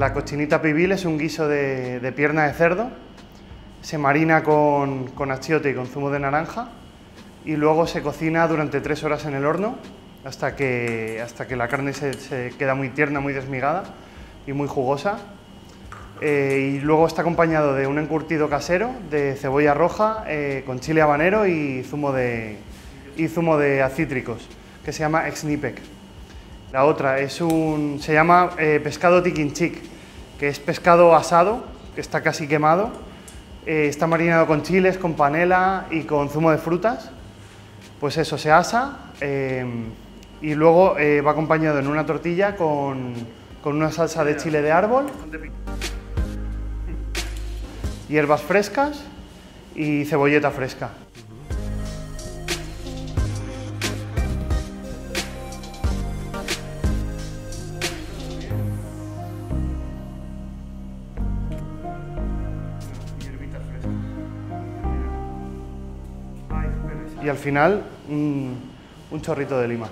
La cochinita pibil es un guiso de pierna de cerdo, se marina con achiote y con zumo de naranja y luego se cocina durante 3 horas en el horno hasta que la carne se queda muy tierna, muy desmigada y muy jugosa. Y luego está acompañado de un encurtido casero de cebolla roja con chile habanero y zumo de acítricos, que se llama xnipek. La otra se llama pescado tikin chic, que es pescado asado, que está casi quemado, está marinado con chiles, con panela y con zumo de frutas. Pues eso, se asa y luego va acompañado en una tortilla con una salsa de chile de árbol, hierbas frescas y cebolleta fresca. Y al final, un chorrito de lima.